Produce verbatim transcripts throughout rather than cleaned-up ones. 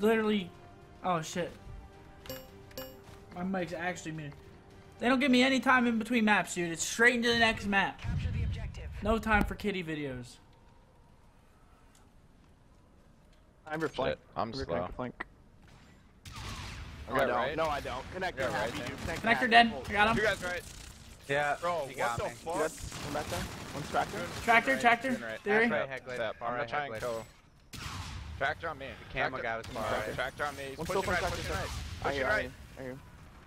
literally... Oh, shit. My mic's actually muted. They don't give me any time in between maps, dude. It's straight into the next map. Capture the objective. No time for kitty videos. I'm reflank. I'm slow. Flank. I got no, right. no, I don't. Connector, yeah, happy, right dude. Connector, Connector dead. I got him. You guys right. Yeah. Bro, you got what the fuck? One back there. One's tractor. Tractor, right. tractor. Right. Theory. Right, heck, I'm right, gonna try and kill. Tractor on me. The camera guy was far right. Tractor on me. He's pushing right, pushing right. Pushing right.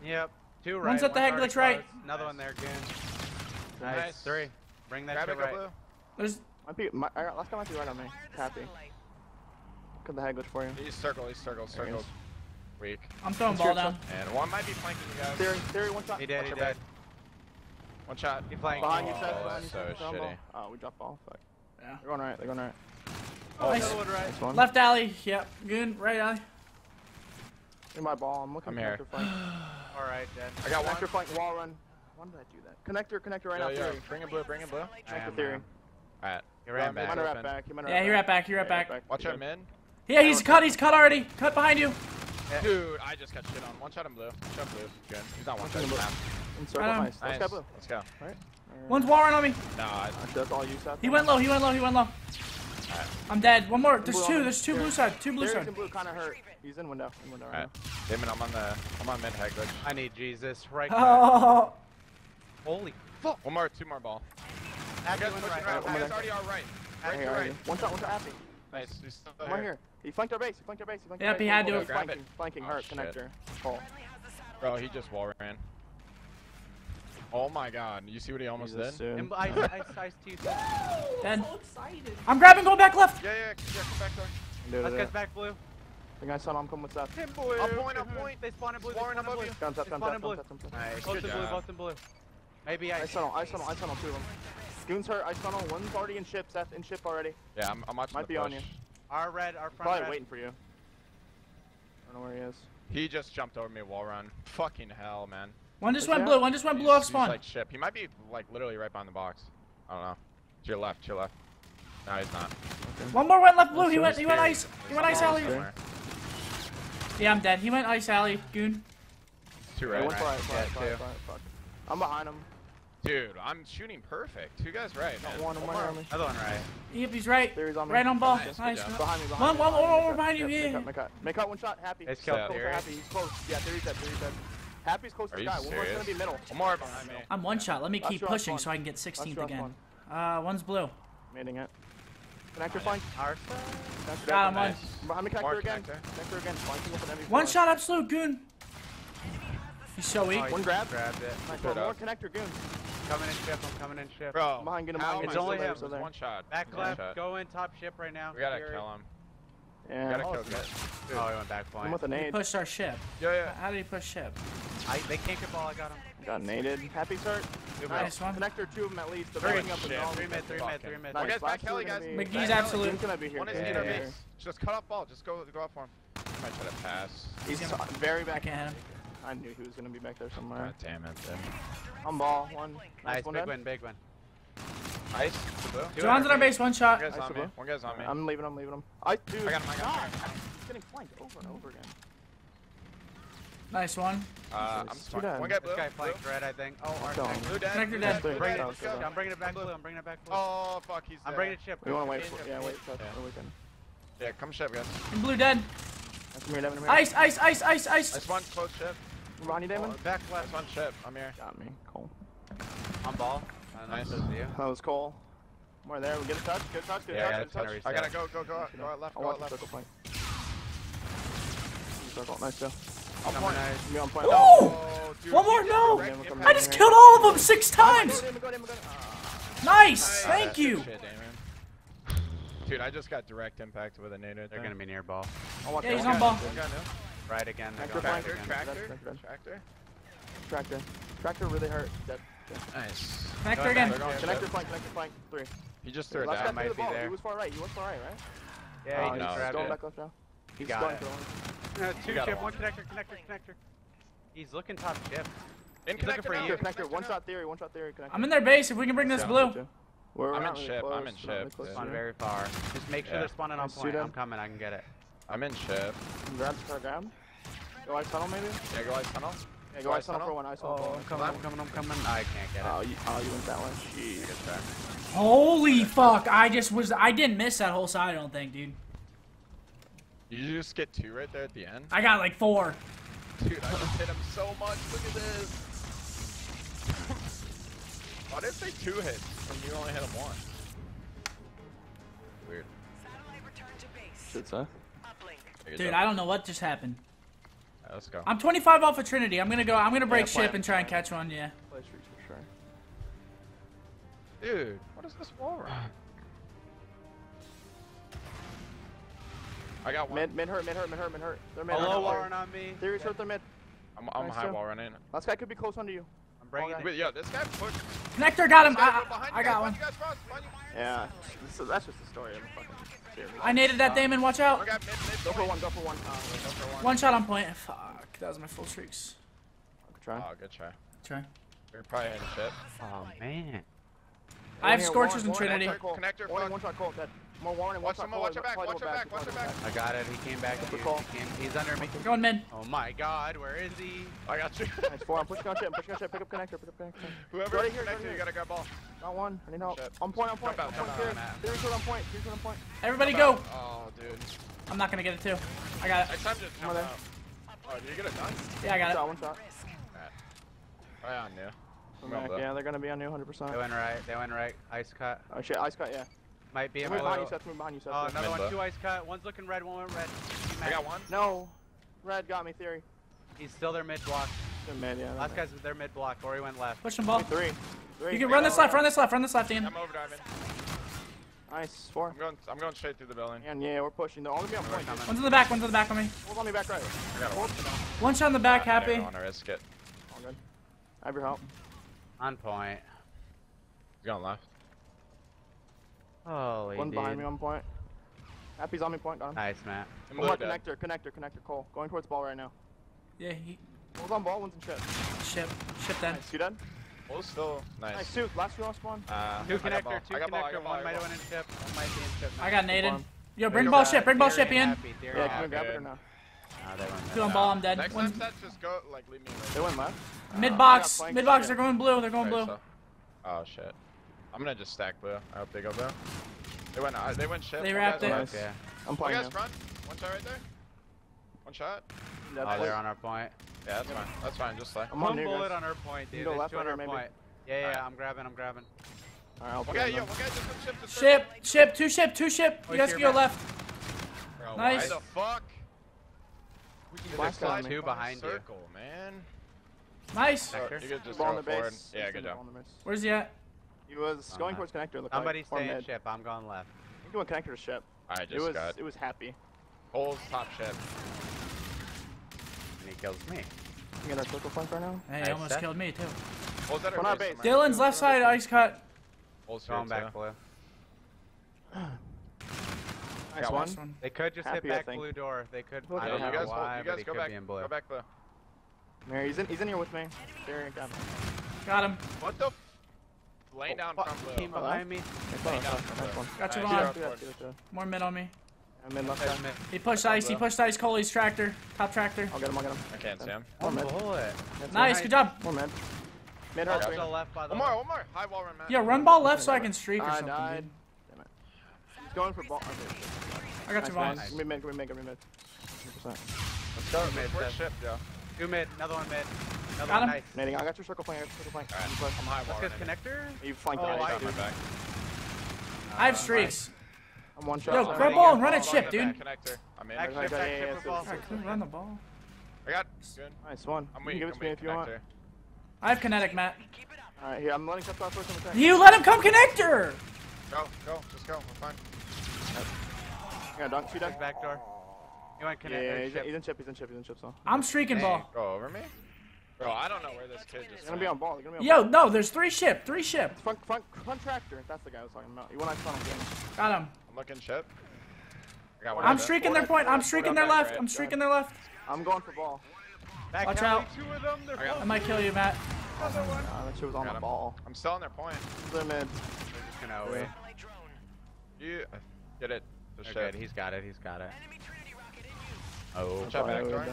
Yep. Two right. One's at the heck glitch right. Another one there, goon. Nice. Three. Bring that shit right. There's... Last guy might be right on me. Happy. Could the head glitch for you. He's circled, he's circled, circled. Weak. I'm throwing ball down. And one might be flanking you guys. Theory, theory, one shot. He dead, he dead. One shot. He flanked. Behind you, Seth. Behind you, Seth. So shitty. Oh, we dropped ball. Fuck. Yeah. They're going right, they're going right. Oh, nice. One right. Nice one. Left alley. Yep. Good. Right alley. In my ball. I'm looking at connector flank. Alright, dead. I got one. Connector flank, wall run. Why did I do that? Connector, connector right now, Theory. Bring in blue, bring in blue. Connector Theory. Alright. He ran back. He might wrap back. Yeah, he wrapped back. He wrapped back. Watch out, man. Yeah, he's cut. He's cut already. Cut behind you. Dude, I just got shit on. One shot in blue. One shot in blue. Good. He's not one shot in blue. Let's go. Let's go. Right. One's wall run on me. Nah, that's all you said. He went low. He went low. He went low. Right. I'm dead. One more. There's two. There's two blue side. Two blue side. Blue kind of hurt. He's in window. In window. All right. Damon, I'm on the. I'm on mid head glitch. I need Jesus right now. Holy fuck. One more. Two more ball. You guys already are right. Right to right. One shot. One shot. Happy. Nice. He's still here. Right here. He flanked our base. He flanked our base. He flanked our base. Yep. He had to. He flanking. Flanking. Hurt. Connector. Fall. Bro, he just wall ran. Oh my god, you see what he almost Jesus did? And I, I sized two. I'm so excited. I'm grabbing, going back left. Yeah, yeah, yeah, come back there. Let's get back blue. The guy's on, I'm coming with that. Blue. I'll point, I'll point. They spawn in blue. They spawn in blue. Down, down, down, down, down. Nice, close to blue, both in blue. Maybe I. I tunnel, I tunnel, I tunnel, two of them. Goon's hurt, I tunnel. One's already in ship, Seth, in ship already. Yeah, I'm, I'm watching the push. Might be on you. Our red, our front red. Probably waiting for you. I don't know where he is. He just jumped over me wall run. Fucking hell, man. One just went blue, one just went blue off spawn. He's like ship. He might be like literally right behind the box. I don't know. To your left, to your left. No, he's not. Okay. One more went left blue, he went he went ice. He went ice alley. Yeah, I'm dead. He went ice alley, goon. Two right. I'm behind him. Dude, I'm shooting perfect. Two guys right. One right. Other one right. Yep, he's right. Right on ball. Nice. One one behind you, yeah. Make out one shot, happy. He's killed. Happy. He's close. Yeah, there's that, there's that. Happy's close to the guy. One more's gonna be middle. One more behind me. I'm one shot. Let me keep pushing so I can get sixteenth again. Uh, one's blue. Mating it. Connector flank. Got him one. Behind me, connector again. Connector again. One shot absolute goon. He's so weak. One grab. Grabbed it. One more connector goon. Coming in ship. I'm coming in ship. Bro, behind getting mine. It's only him. One shot. Back left. Go in top ship right now. We gotta kill him. Yeah. Gotta kill that. Oh, he went back flying. With an aid. He pushed our ship. Yeah, yeah. How did he push ship? I, they can't get ball. I got him. Got naded. Happy start. Nice one. Connector, two of them at least. Three mid, three mid, three mid, three mid. One guy's back alley, guys. McGee's absolute. One is in our base. Just cut off ball. Just go, go up for him. I might try to pass. He's very back at him. I knew he was gonna be back there somewhere. God damn it. On ball. One. Nice. Big win. Big win. Ice. John's in our base, one shot. One guy's on me. One guy's on me. I'm leaving him, leaving him. I do. I got him, I got him. He's getting flanked over and over again. Nice one. Uh, I'm stuck. One guy, blue. This guy flanked red, I think. Oh, alright. Blue dead. Blue dead. Blue dead. I'm bringing it back blue. I'm bringing it back blue. Oh, fuck, he's dead. I'm bringing it ship. We want to wait for it. Yeah, wait. Yeah, come ship, guys. Blue dead. Ice, ice, ice, ice, ice. Ice one, close ship. Ronnie Damon? Back left on ship. I'm here. Got me. Cool. On ball. Uh, nice to see you. That was cool. More there. We get a touch. Good touch. Good yeah, touch. Good touch. Reset. I gotta go. Go. Go. Out, go out left. Go out left. Circle circle. Nice though. I'm point. Nice. On point. Oh, dude, one more. No. Damon, I just here. killed all of them six times. Go, Damon, go, Damon, go, Damon. Uh, nice. nice. Thank you. Shit, dude, I just got direct impact with a nader. They're gonna be near ball. Yeah, he's on ball. Right again. Tractor. Tractor. Tractor. Tractor. Tractor really hurt. Nice. Connector again. Connector flank, connector flank. Three. He just threw it down. That might be there. He was far right. He was far right, right? Yeah, he just grabbed it. He's going back left now. He's going through. Two ship, one connector, connector, connector. He's looking top ship. He's looking for you. Connector, one shot theory, one shot theory, connector. I'm in their base if we can bring this blue. I'm in ship, I'm in ship. Spawn very far. Just make sure they're spawning on point. I'm coming, I can get it. I'm in ship. Grab for a grab. Go ice tunnel maybe? Yeah, go ice tunnel. Yeah, go, go ice tunnel, tunnel for one. Ice tunnel oh, for one. I'm coming, I'm coming, I'm coming. I can't get it. Oh, you, oh, you went that one. Jeez. I got back. Holy fuck! I just was. I didn't miss that whole side. I don't think, dude. Did you just get two right there at the end? I got like four. Dude, I just hit him so much. Look at this. Why did they two hits when you only hit him one? Weird. Satellite return to base. Shit, huh? Dude, I don't know what just happened. All right, let's go. I'm twenty-five off of Trinity. I'm gonna go. I'm gonna break yeah, ship and try and catch one. Yeah. Play streaks for sure. Dude, what is this wall around? I got one. Mid, mid hurt, mid hurt, mid hurt, mid hurt. They're mid. Hello, Warren on me. Theory's yeah. hurt, they're mid. I'm, I'm nice high wall running. Last guy could be close under you. I'm breaking it. Wait, yo, this guy pushed. Connector got him. I, I, I got one. Yeah. So that's just the story. I'm fucking I naded that, Damon. Watch out. Mid, mid, go for one, go for one. Uh, go for one. One shot on point. Fuck, that was my full streaks. Good try. Oh, good try. Try. We're probably in a ship. Oh, man. I have Scorchers and Trinity. Connector, one shot, Colt, dead. More Warren, watch him, watch him back, watch him back, watch him back. I got it, he came back to you. He's under me. Going mid. Oh my god, where is he? I got you. It's four, I'm pushing on ship, I'm pushing on ship, pick up connector, pick up connector. Whoever right here, connector, you gotta grab ball. Got one, I need help. On point, on point, on point, here's what on point, here's what on point. Everybody go. Oh, dude. I'm not gonna get it too. I got it. Next time just come out. Oh, did you get it done? Yeah, I got it. One shot, one shot. Right on new. Yeah, they're gonna be on new, one hundred percent. They went right, they went right. Ice cut. Oh shit, ice cut, yeah. Might be a move behind you, Seth. Move behind you, Seth. Oh, another one. Two ice cut. One's looking red, one went red. I got one. No. Red got me, Theory. He's still their mid block. They're mid, yeah. Last guy's their mid block. Or he went left. Push him ball. Three. Three. You can run this left, run this left, run this left, Ian. I'm overdriving. Nice. Four. I'm going, I'm going straight through the building. And yeah, we're pushing. They're all going to be on point. One's in the back, one's in the back on me. One's on me back right. I got one. One shot on the back, happy. I don't want to risk it. All good. I have your help. On point. He's going left. Holy One dude. behind me on point. Happy's on me point, got him. Nice, Matt. I'm connector, connector, connector, connector, Cole. Going towards ball right now. Yeah, he... One's on ball, one's in ship. Ship. Ship dead. Nice, two dead. One's still... Nice. Nice, two. Last two on spawn. Uh, two connector, two connector, ball, one ball, might have went in ship. One might be in ship. Now. I got naded. Yo, bring ball ship, bring ball ship, Ian. Yeah, can we grab it or no? Two on ball, I'm dead. Next time sets just go, like, leave me alone. They went left. Mid-box, mid-box, they're going blue, they're going blue. Oh, shit. I'm gonna just stack blue. I hope they go blue. They went. Uh, they went ship. They wrapped it. Nice. Yeah. I'm playing. You guys run. One shot right there. One shot. That's oh, they're on our point. Yeah, that's fine. That's fine. Just like. I'm one on bullet guys. on our point, dude. There's two on our maybe. point. Yeah, yeah. Right. I'm grabbing. I'm grabbing. All right. I'll okay, yo, okay. Just ship. To ship. Ship. Two ship. Two ship. Oh, you guys can go back. left. Bro, nice. Why the fuck? We can blast slide two behind you. Circle, man. Nice. So, you could just go forward. Yeah, good job. Where's he at? He was I'm going towards connector. Somebody like, staying ship. I'm going left. I'm going connector to ship. I just it was, got. It was happy. Cole's top ship. And he kills me. You got our circle flank right now? Hey, nice he almost set. killed me too. Dylan's base. left side ice cut. Cole's going back blue. nice I got one. one. They could just happy, hit back blue door. They could. I don't know you guys, why, you guys but go, back, in blue. go back blue. Mary, he's in, he's in here with me. There, got him. Got him. What the? Laying down oh, from blue. behind me. Down from Got you right, on. More mid on me. Yeah, mid left side. He pushed ice. He pushed ice. Coley's tractor. Top tractor. I'll get him. I'll get him. I can't see him. More mid. Nice. Good job. More mid. Mid hard. One more. One more. High wall run, Matt. Yeah, run ball left so I can streak or something. I died. Damn it. He's going for ball. I got you, Vaughn. Give me mid. Give me mid. Give me mid. one hundred percent. Let's go mid. First ship, Joe. Two mid. Another one mid. Another got him. Nice. Nading. I got your circle flank. I got your circle flank. All right. I'm high wall. Let's get connector. You flanked oh, the right, dude. Back. Uh, I have streaks. I'm one shot. Yo, grab ball, ball and run at ship, dude. Connector. I'm in. Back back ship, yeah, yeah, ball. Right, can we run the ball? I got. Good. Nice one. I'm waiting. Give it to me if you want. I have kinetic, Matt. All right, here. I'm letting stuff out first on the tank. You let him come connector. Go, go, just go. We're fine. Yeah, dunk. She dunked back door. You want connector? Yeah, he's in chip. He's in chip. He's in chip. So. I'm streaking ball. Go over me. Bro, I don't know where this kid is. They're gonna be on ball. They're gonna be on Yo, ball. no, there's three ship, three ship. It's front, front, front tractor. That's the guy I was talking about. You want to find him? Got him. I'm looking ship. I got one I'm streaking four their point. I'm streaking their left. Right. I'm streaking their left. I'm going for ball. Back Watch out. Two of them. I, I might kill you, Matt. Oh, nah, that shit was on the ball. I'm selling their point. They're mid. You know, wait. You get it. The okay, shit. He's got it. He's got it. I will. Watch out back door. There's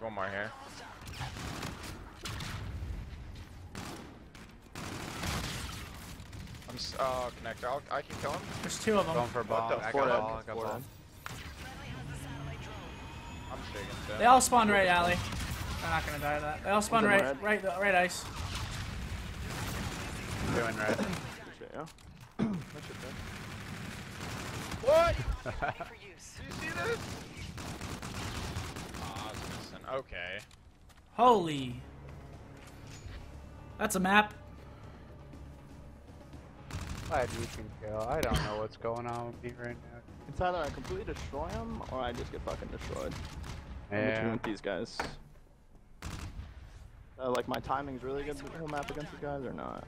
one more here. I'm uh connector. I'll, I can kill him. There's two of them. Going for a bomb. I got a ball. I got a ball. I'm shaking. They all spawn right, alley. I'm not gonna die of that. They all spawn right, right, right, right, right ice. I'm doing right. What? Do you see this? Oh, I was missing. Okay. Holy. That's a map. Glad you can kill. I don't know what's going on with me right now. It's either I completely destroy him or I just get fucking destroyed. Yeah. I'm between with these guys. Uh, like my timing's really good with the whole map against these guys or not?